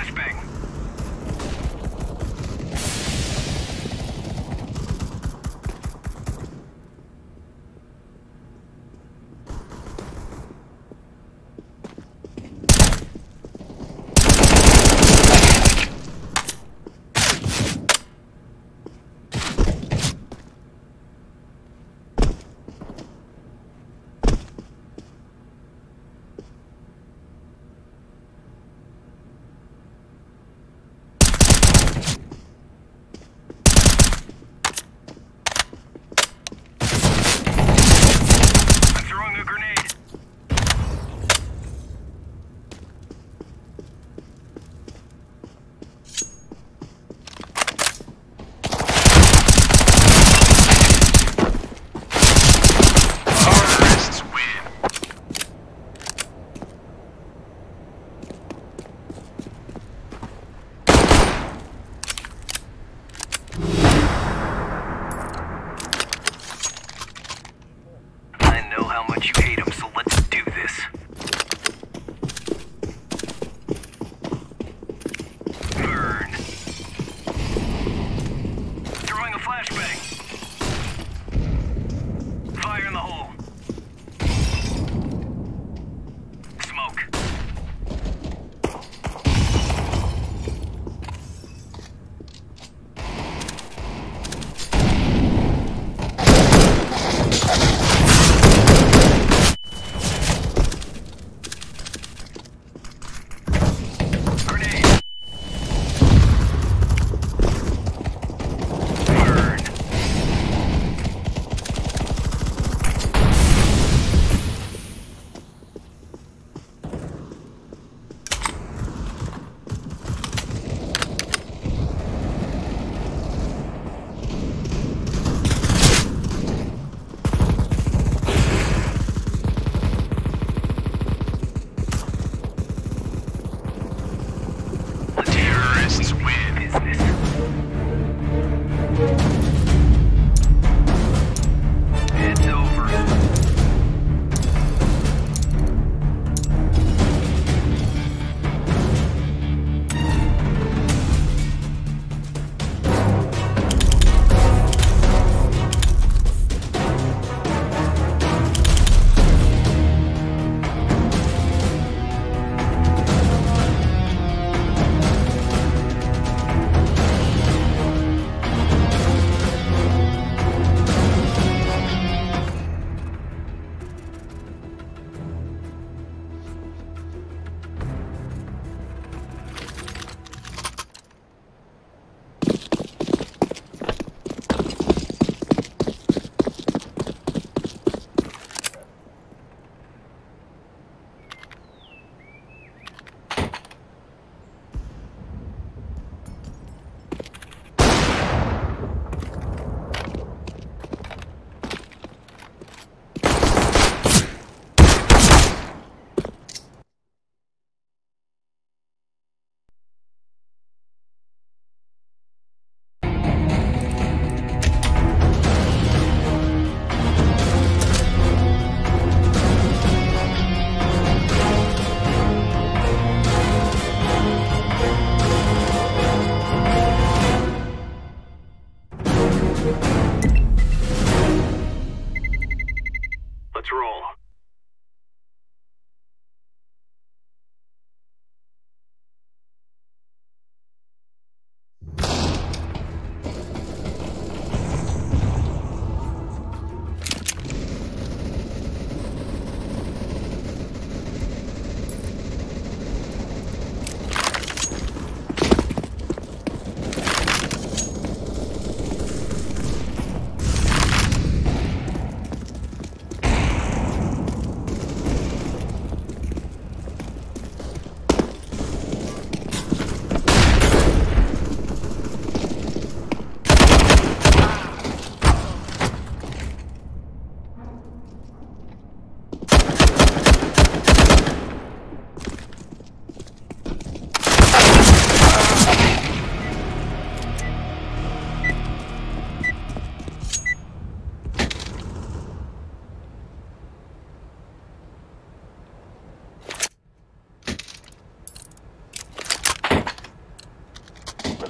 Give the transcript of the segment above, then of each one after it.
Flashbang.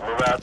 Let's move out.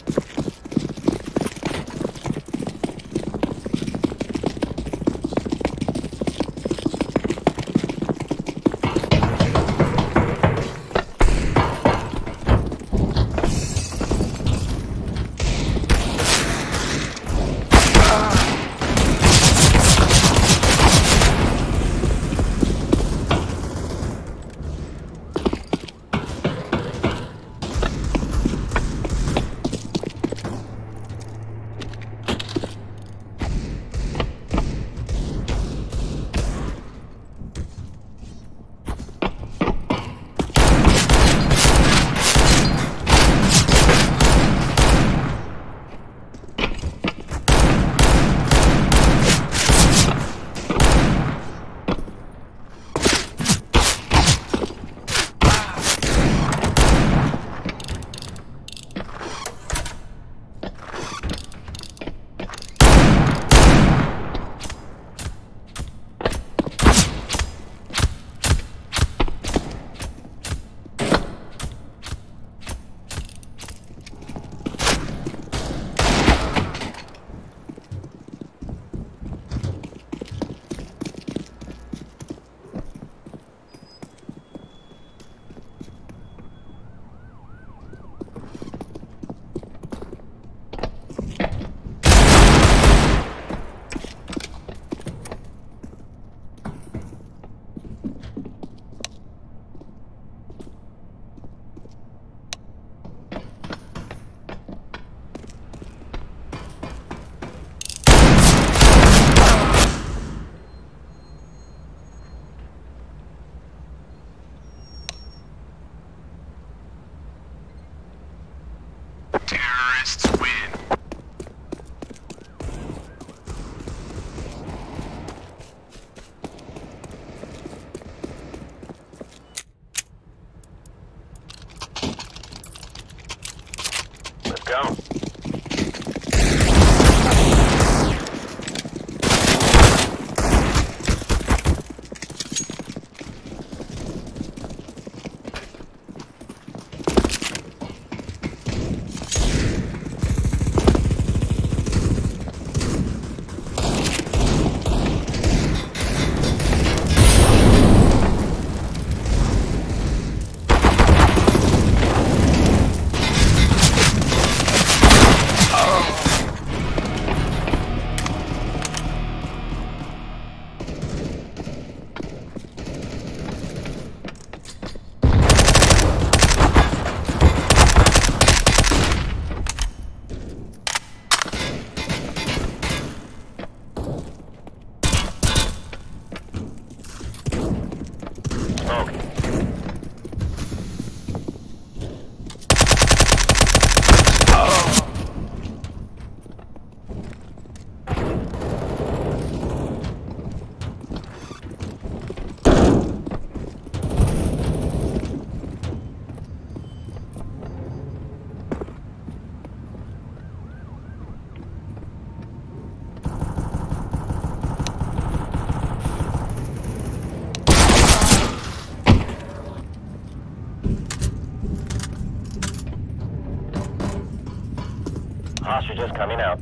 Hostages coming out.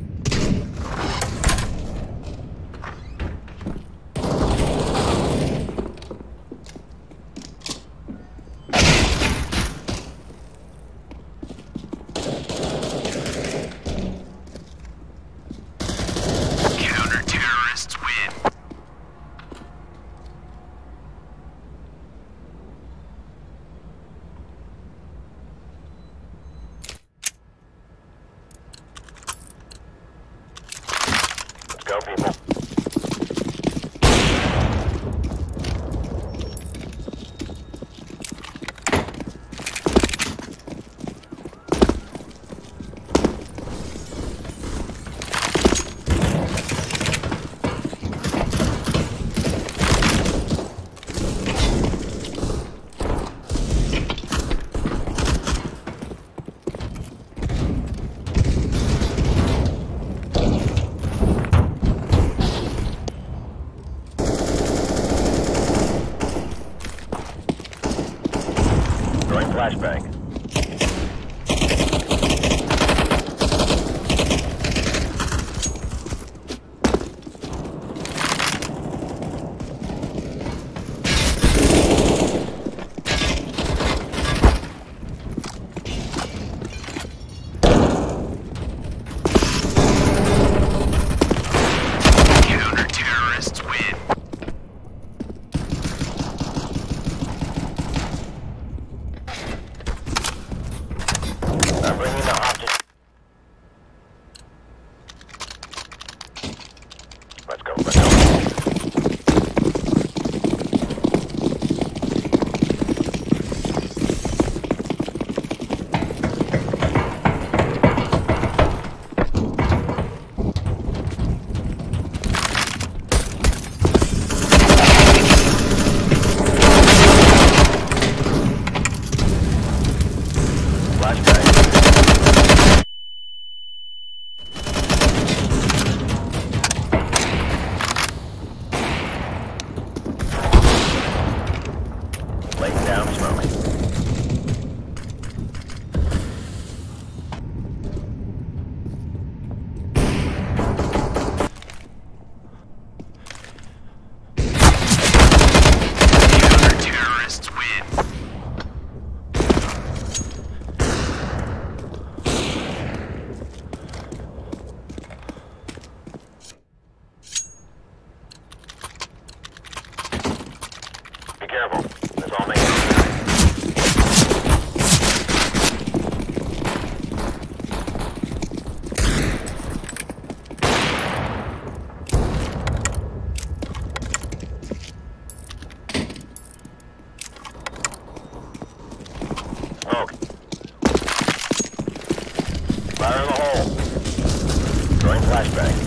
Flashback. Place down slowly. Careful. That's all they got. Okay. Fire in the hole. Throwing flashbang.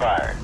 fire.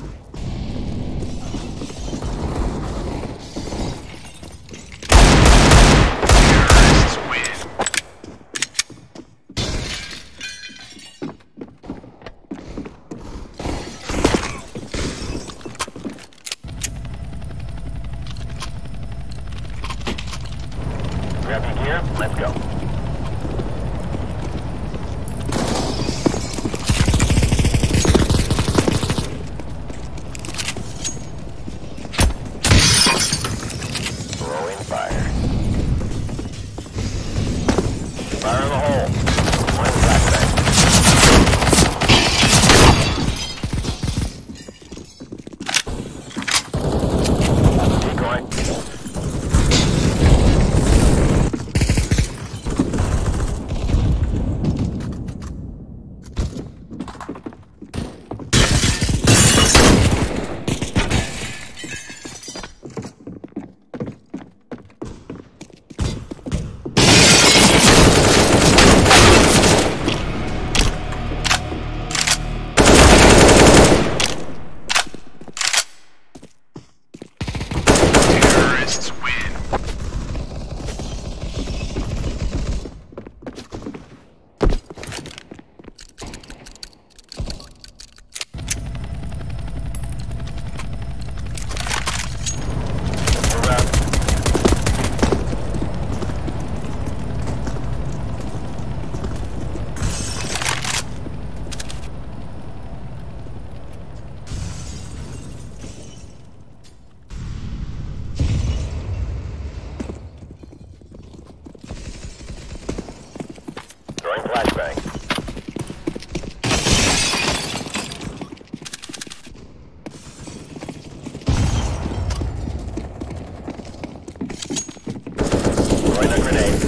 Grenade.